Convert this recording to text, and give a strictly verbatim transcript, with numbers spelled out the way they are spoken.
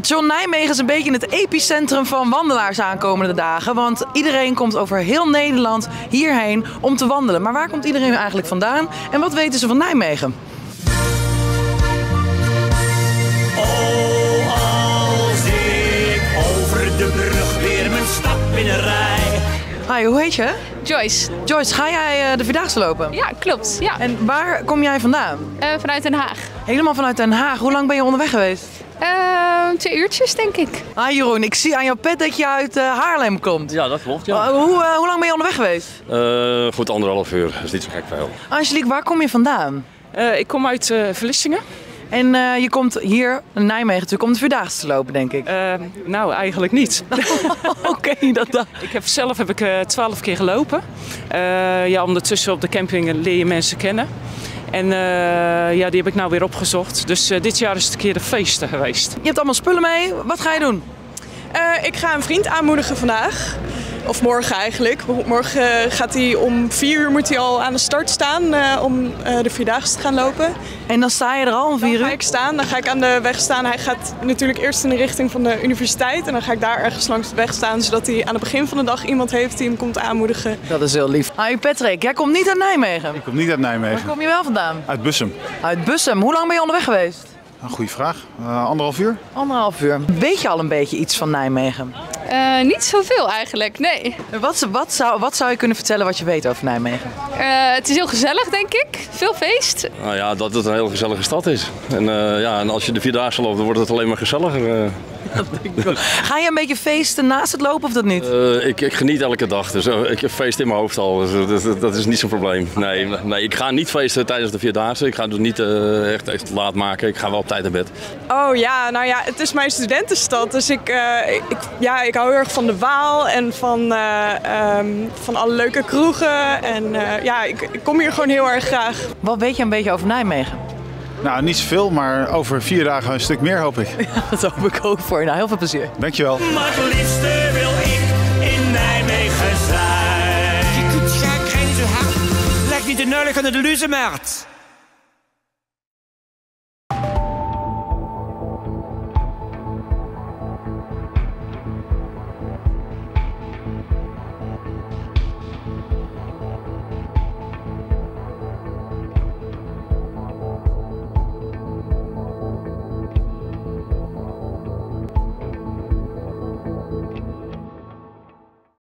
John Nijmegen is een beetje het epicentrum van wandelaars aankomende dagen. Want iedereen komt over heel Nederland hierheen om te wandelen. Maar waar komt iedereen eigenlijk vandaan en wat weten ze van Nijmegen? Oh, als ik over de brug weer mijn stap binnenrij. Hi, hoe heet je? Joyce. Joyce, ga jij de Vierdaagse lopen? Ja, klopt. Ja. En waar kom jij vandaan? Uh, vanuit Den Haag. Helemaal vanuit Den Haag. Hoe lang ben je onderweg geweest? Uh, twee uurtjes, denk ik. Ah, Jeroen, ik zie aan jouw pet dat je uit uh, Haarlem komt. Ja, dat klopt, ja. Uh, hoe, uh, hoe lang ben je onderweg geweest? Uh, goed anderhalf uur. Dat is niet zo gek veel. Angelique, waar kom je vandaan? Uh, ik kom uit uh, Vlissingen. En uh, je komt hier in Nijmegen natuurlijk om de Vierdaagse te lopen, denk ik. Uh, nou, eigenlijk niet. Oké, okay, dat dan. Ik heb zelf heb ik twaalf uh, keer gelopen. Uh, ja, ondertussen op de camping leer je mensen kennen. En uh, ja, die heb ik nou weer opgezocht. Dus uh, dit jaar is het een keer de feesten geweest. Je hebt allemaal spullen mee. Wat ga je doen? Uh, ik ga een vriend aanmoedigen vandaag. Of morgen eigenlijk. Morgen gaat hij om vier uur moet hij al aan de start staan uh, om uh, de Vierdaagse te gaan lopen. En dan sta je er al om vier uur? Dan ga ik staan, dan ga ik aan de weg staan. Hij gaat natuurlijk eerst in de richting van de universiteit en dan ga ik daar ergens langs de weg staan, zodat hij aan het begin van de dag iemand heeft die hem komt aanmoedigen. Dat is heel lief. Hoi Patrick, jij komt niet uit Nijmegen? Ik kom niet uit Nijmegen. Waar kom je wel vandaan? Uit Bussum. Uit Bussum. Hoe lang ben je onderweg geweest? Een goede vraag. Uh, anderhalf uur? Anderhalf uur. Weet je al een beetje iets van Nijmegen? Uh, niet zoveel eigenlijk, nee. Wat, wat, zou, wat zou je kunnen vertellen wat je weet over Nijmegen? Uh, het is heel gezellig, denk ik. Veel feest. Nou ja, dat het een heel gezellige stad is. En, uh, ja, en als je de Vierdaagse loopt, dan wordt het alleen maar gezelliger. Uh. Dat denk ik wel. Ga je een beetje feesten naast het lopen of dat niet? Uh, ik, ik geniet elke dag. Dus, uh, ik heb feest in mijn hoofd al. Dus, dat, dat, dat is niet zo'n probleem. Nee, nee, ik ga niet feesten tijdens de Vierdaagse. Ik ga het dus niet uh, echt, echt laat maken. Ik ga wel op tijd naar bed. Oh ja, nou ja, het is mijn studentenstad. Dus ik, uh, ik, ja, ik hou heel erg van de Waal en van, uh, um, van alle leuke kroegen. En uh, ja, ik, ik kom hier gewoon heel erg graag. Wat weet je een beetje over Nijmegen? Nou, niet zoveel, maar over vier dagen een stuk meer, hoop ik. Ja, dat hoop ik ook voor. Nou, heel veel plezier. Dankjewel. Maar het liefste wil ik in Nijmegen zijn. Je kunt geen grenzen hebben. Leg niet de nullig aan de luzenmaat.